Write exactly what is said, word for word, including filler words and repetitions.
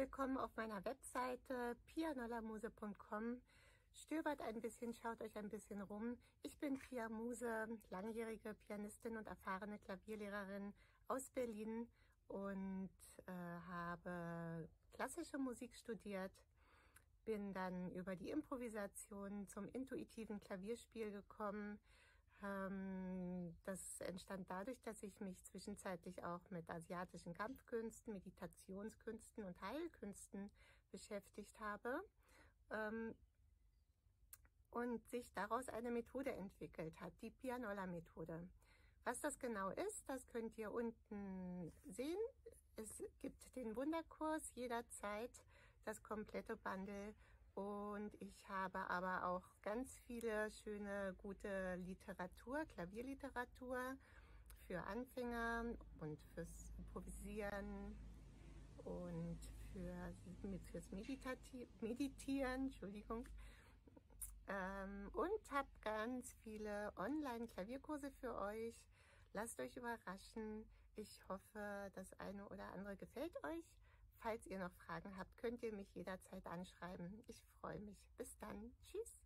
willkommen auf meiner Webseite pianolamuse punkt com. Stöbert ein bisschen, schaut euch ein bisschen rum. Ich bin Pia Muse, langjährige Pianistin und erfahrene Klavierlehrerin aus Berlin und äh, habe klassische Musik studiert, bin dann über die Improvisation zum intuitiven Klavierspiel gekommen. Das entstand dadurch, dass ich mich zwischenzeitlich auch mit asiatischen Kampfkünsten, Meditationskünsten und Heilkünsten beschäftigt habe und sich daraus eine Methode entwickelt hat, die Pianola-Methode. Was das genau ist, das könnt ihr unten sehen. Es gibt den Wunderkurs jederzeit, das komplette Bundle. Und ich habe aber auch ganz viele schöne, gute Literatur, Klavierliteratur für Anfänger und fürs Improvisieren und für, fürs Meditati- Meditieren, Entschuldigung. Ähm, und habe ganz viele Online-Klavierkurse für euch. Lasst euch überraschen. Ich hoffe, das eine oder andere gefällt euch. Falls ihr noch Fragen habt, könnt ihr mich jederzeit anschreiben. Ich freue mich. Bis dann. Tschüss.